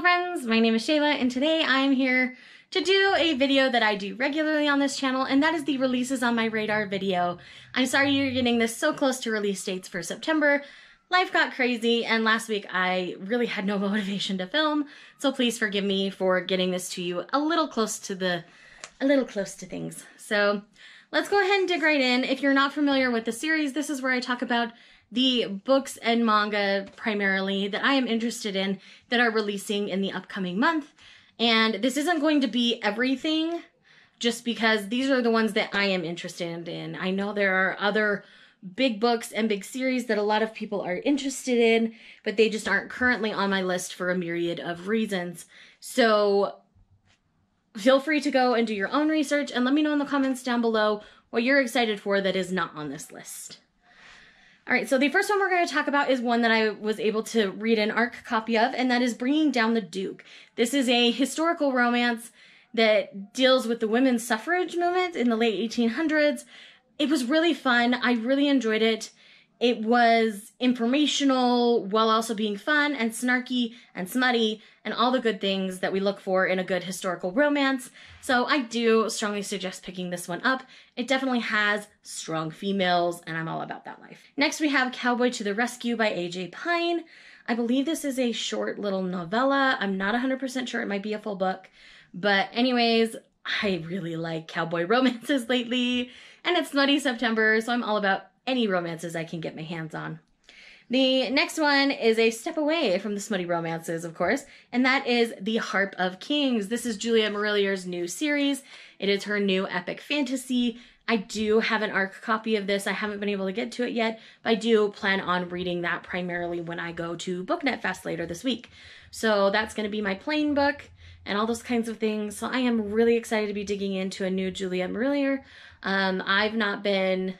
Hello friends, my name is Shayla and today I am here to do a video that I do regularly on this channel, and that is the releases on my radar video. I'm sorry you're getting this so close to release dates for September. Life got crazy and last week I really had no motivation to film, so please forgive me for getting this to you a little close to things. So let's go ahead and dig right in. If you're not familiar with the series, this is where I talk about the books and manga primarily that I am interested in that are releasing in the upcoming month. And this isn't going to be everything just because these are the ones that I am interested in. I know there are other big books and big series that a lot of people are interested in, but they just aren't currently on my list for a myriad of reasons. So feel free to go and do your own research and let me know in the comments down below what you're excited for that is not on this list. All right, so the first one we're going to talk about is one that I was able to read an ARC copy of, and that is Bringing Down the Duke. This is a historical romance that deals with the women's suffrage movement in the late 1800s. It was really fun. I really enjoyed it. It was informational while also being fun and snarky and smutty and all the good things that we look for in a good historical romance. So I do strongly suggest picking this one up. It definitely has strong females and I'm all about that life. Next we have Cowboy to the Rescue by AJ Pine. I believe this is a short little novella. I'm not 100% sure, it might be a full book. But anyways, I really like cowboy romances lately and it's Smutty September, so I'm all about any romances I can get my hands on. The next one is a step away from the smutty romances, of course, and that is The Harp of Kings. This is Julia Marillier's new series. It is her new epic fantasy. I do have an ARC copy of this. I haven't been able to get to it yet, but I do plan on reading that primarily when I go to BookNet Fest later this week. So that's going to be my plain book and all those kinds of things. So I am really excited to be digging into a new Julia Marillier. I've not been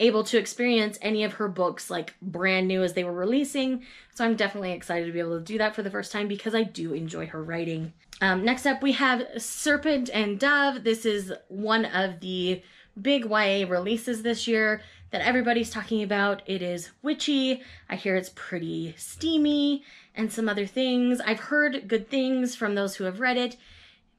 able to experience any of her books like brand new as they were releasing, so I'm definitely excited to be able to do that for the first time because I do enjoy her writing. Next up we have Serpent and Dove. This is one of the big YA releases this year that everybody's talking about. It is witchy. I hear it's pretty steamy and some other things. I've heard good things from those who have read it.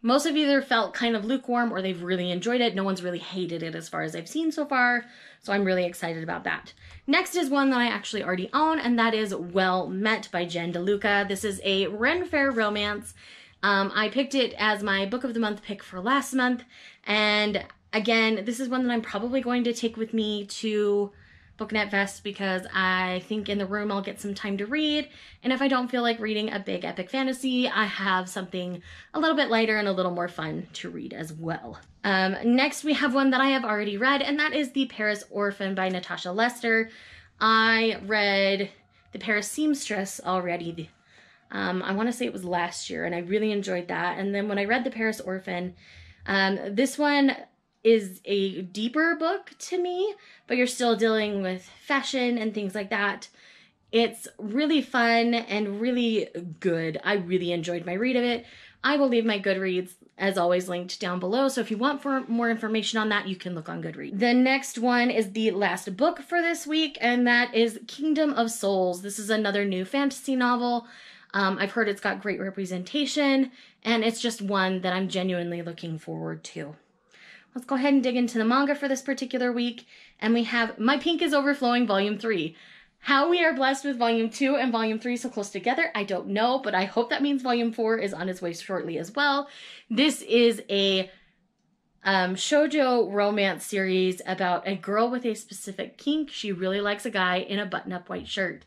Most have either felt kind of lukewarm or they've really enjoyed it. No one's really hated it as far as I've seen so far, so I'm really excited about that. Next is one that I actually already own, and that is Well Met by Jen DeLuca. This is a Ren Faire romance. I picked it as my book of the month pick for last month, and again, this is one that I'm probably going to take with me to BookNet Fest because I think in the room I'll get some time to read, and if I don't feel like reading a big epic fantasy, I have something a little bit lighter and a little more fun to read as well. Next we have one that I have already read, and that is The Paris Orphan by Natasha Lester. I read The Paris Seamstress already. I want to say it was last year, and I really enjoyed that. And then when I read The Paris Orphan, this one is a deeper book to me, but you're still dealing with fashion and things like that. It's really fun and really good. I really enjoyed my read of it. I will leave my Goodreads, as always, linked down below, so if you want for more information on that, you can look on Goodreads. The next one is the last book for this week, and that is Kingdom of Souls. This is another new fantasy novel. I've heard it's got great representation, and it's just one that I'm genuinely looking forward to. Let's go ahead and dig into the manga for this particular week. And we have My Pink is Overflowing Volume 3. How we are blessed with Volume 2 and Volume 3 so close together, I don't know, but I hope that means Volume 4 is on its way shortly as well. This is a shoujo romance series about a girl with a specific kink. She really likes a guy in a button-up white shirt.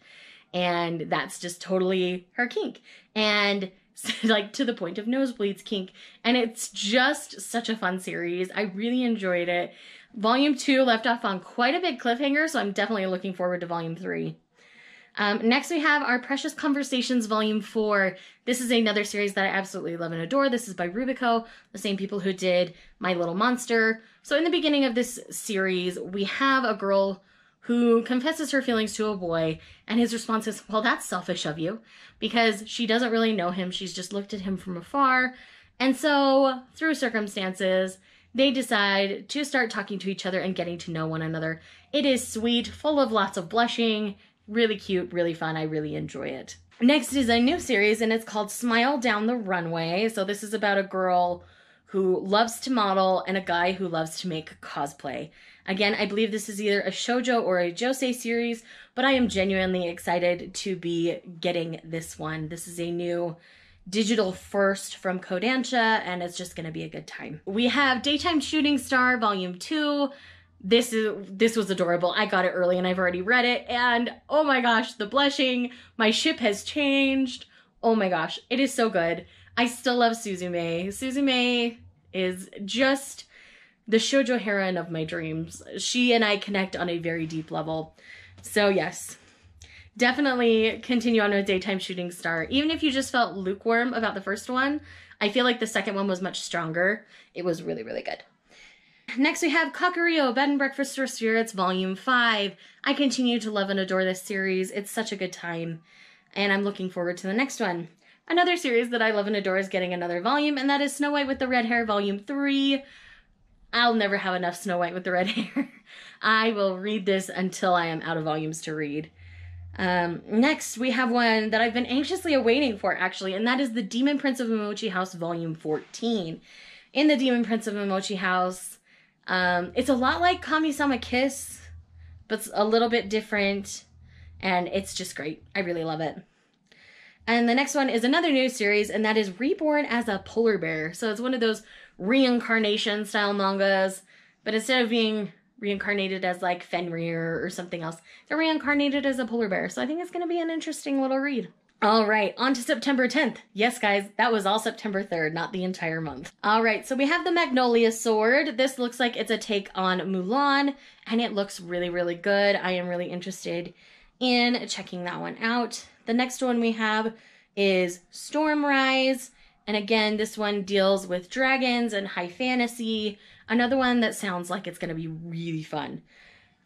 And that's just totally her kink. And like to the point of nosebleeds kink, and it's just such a fun series. I really enjoyed it. Volume 2 left off on quite a big cliffhanger, so I'm definitely looking forward to Volume 3. Next we have our Precious Conversations Volume 4. This is another series that I absolutely love and adore. This is by Rubico, the same people who did My Little Monster. So in the beginning of this series, we have a girl who confesses her feelings to a boy, and his response is, well, that's selfish of you, because she doesn't really know him, she's just looked at him from afar, and so, through circumstances, they decide to start talking to each other and getting to know one another. It is sweet, full of lots of blushing, really cute, really fun, I really enjoy it. Next is a new series, and it's called Smile Down the Runway. So this is about a girl who loves to model and a guy who loves to make cosplay. Again, I believe this is either a shoujo or a josei series, but I am genuinely excited to be getting this one. This is a new digital first from Kodansha, and it's just going to be a good time. We have Daytime Shooting Star Volume 2. This was adorable. I got it early and I've already read it, and oh my gosh, the blushing, my ship has changed. Oh my gosh, it is so good. I still love Suzume. Suzume is just the shoujo heroine of my dreams. She and I connect on a very deep level. So yes, definitely continue on with Daytime Shooting Star. Even if you just felt lukewarm about the first one, I feel like the second one was much stronger. It was really, really good. Next we have Kakario, Bed and Breakfast for Spirits, Volume 5. I continue to love and adore this series. It's such a good time, and I'm looking forward to the next one. Another series that I love and adore is getting another volume, and that is Snow White with the Red Hair, Volume 3. I'll never have enough Snow White with the Red Hair. I will read this until I am out of volumes to read. Next, we have one that I've been anxiously awaiting for, actually, and that is The Demon Prince of Momochi House, Volume 14. In The Demon Prince of Momochi House, it's a lot like Kami-sama Kiss, but it's a little bit different, and it's just great. I really love it. And the next one is another new series, and that is Reborn as a Polar Bear. So it's one of those reincarnation style mangas, but instead of being reincarnated as like Fenrir or something else, they're reincarnated as a polar bear. So I think it's going to be an interesting little read. All right, on to September 10th. Yes, guys, that was all September 3rd, not the entire month. All right, so we have the Magnolia Sword. This looks like it's a take on Mulan, and it looks really, really good. I am really interested in checking that one out. The next one we have is Stormrise. And again, this one deals with dragons and high fantasy. Another one that sounds like it's going to be really fun.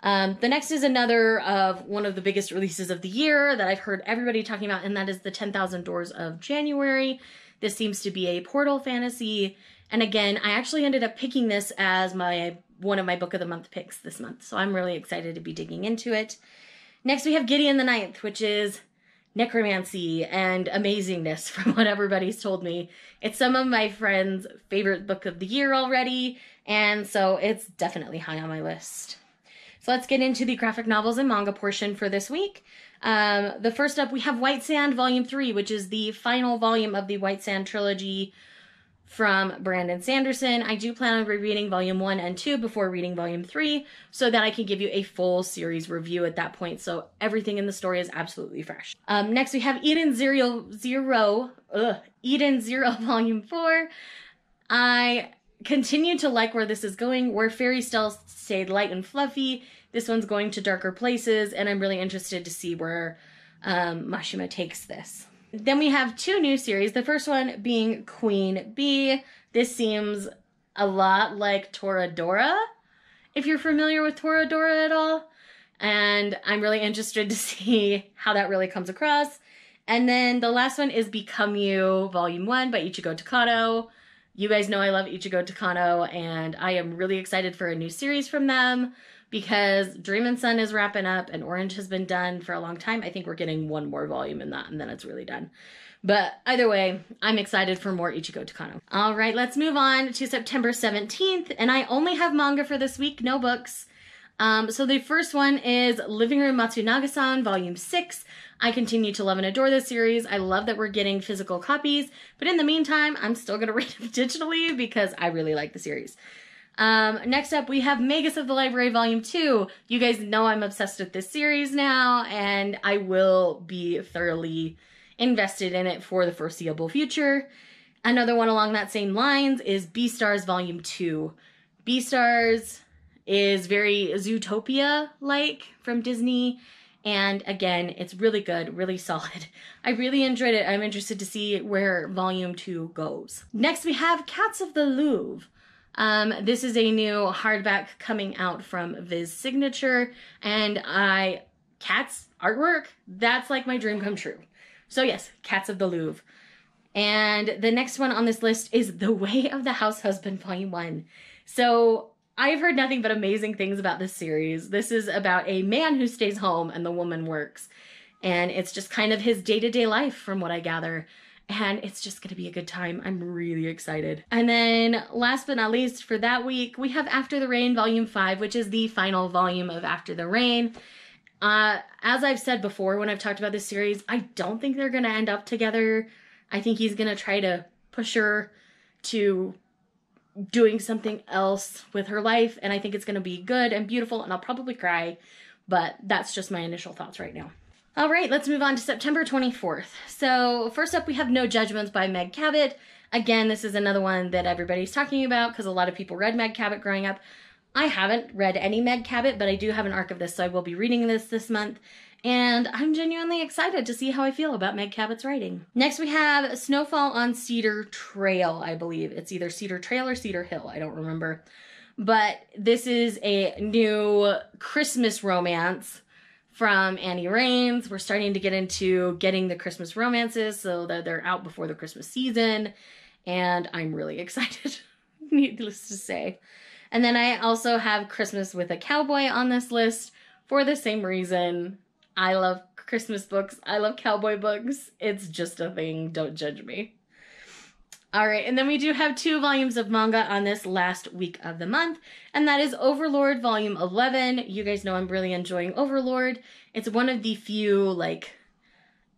The next is another of one of the biggest releases of the year that I've heard everybody talking about, and that is the 10,000 Doors of January. This seems to be a portal fantasy. And again, I actually ended up picking this as one of my book of the month picks this month. So I'm really excited to be digging into it. Next, we have Gideon the Ninth, which is necromancy and amazingness from what everybody's told me. It's some of my friends' favorite book of the year already, and so it's definitely high on my list. So let's get into the graphic novels and manga portion for this week. The first up, we have White Sand Volume 3, which is the final volume of the White Sand trilogy from Brandon Sanderson. I do plan on rereading Volume 1 and 2 before reading Volume 3 so that I can give you a full series review at that point, so everything in the story is absolutely fresh. Next we have Eden Zero Volume 4. I continue to like where this is going. Where fairy tales stayed light and fluffy, this one's going to darker places, and I'm really interested to see where Mashima takes this. Then we have two new series, the first one being Queen Bee. This seems a lot like Toradora, if you're familiar with Toradora at all. And I'm really interested to see how that really comes across. And then the last one is Become You, Volume 1 by Ichigo Takano. You guys know I love Ichigo Takano, and I am really excited for a new series from them because Dream and Sun is wrapping up and Orange has been done for a long time. I think we're getting one more volume in that, and then it's really done. But either way, I'm excited for more Ichigo Takano. All right, let's move on to September 17th. And I only have manga for this week, no books. So the first one is Living Room Matsunaga-san, Volume 6. I continue to love and adore this series. I love that we're getting physical copies, but in the meantime, I'm still gonna read them digitally because I really like the series. Next up, we have Magus of the Library Volume 2. You guys know I'm obsessed with this series now, and I will be thoroughly invested in it for the foreseeable future. Another one along that same lines is Beastars Volume 2. Beastars is very Zootopia-like from Disney, and again, it's really good, really solid. I really enjoyed it. I'm interested to see where Volume 2 goes. Next, we have Cats of the Louvre. This is a new hardback coming out from Viz Signature, and Cats artwork, that's like my dream come true. So yes, Cats of the Louvre. And the next one on this list is The Way of the House Husband, Volume 1. So I've heard nothing but amazing things about this series. This is about a man who stays home and the woman works. And it's just kind of his day-to-day life from what I gather. And it's just going to be a good time. I'm really excited. And then last but not least for that week, we have After the Rain Volume 5, which is the final volume of After the Rain. As I've said before when I've talked about this series, I don't think they're going to end up together. I think he's going to try to push her to doing something else with her life. And I think it's going to be good and beautiful, and I'll probably cry. But that's just my initial thoughts right now. All right, let's move on to September 24th. So first up, we have No Judgments by Meg Cabot. Again, this is another one that everybody's talking about because a lot of people read Meg Cabot growing up. I haven't read any Meg Cabot, but I do have an arc of this, so I will be reading this month. And I'm genuinely excited to see how I feel about Meg Cabot's writing. Next, we have Snowfall on Cedar Trail, I believe. It's either Cedar Trail or Cedar Hill. I don't remember. But this is a new Christmas romance from Annie Raines. We're starting to get into getting the Christmas romances so that they're out before the Christmas season, and I'm really excited, needless to say. And then I also have Christmas with a Cowboy on this list for the same reason. I love Christmas books. I love cowboy books. It's just a thing. Don't judge me. All right, and then we do have two volumes of manga on this last week of the month, and that is Overlord Volume 11. You guys know I'm really enjoying Overlord. It's one of the few, like,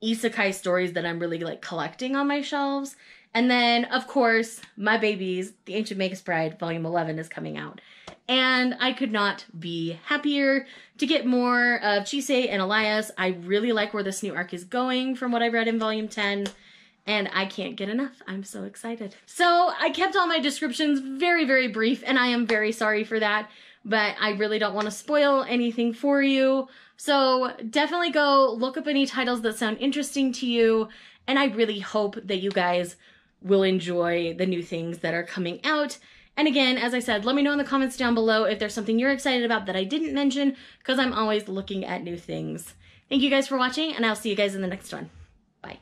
isekai stories that I'm really, like, collecting on my shelves. And then, of course, my babies, The Ancient Magus Bride Volume 11 is coming out. And I could not be happier to get more of Chisei and Elias. I really like where this new arc is going from what I read in Volume 10. And I can't get enough. I'm so excited. So I kept all my descriptions very, very brief, and I am very sorry for that, but I really don't want to spoil anything for you. So definitely go look up any titles that sound interesting to you, and I really hope that you guys will enjoy the new things that are coming out. And again, as I said, let me know in the comments down below if there's something you're excited about that I didn't mention, because I'm always looking at new things. Thank you guys for watching, and I'll see you guys in the next one. Bye.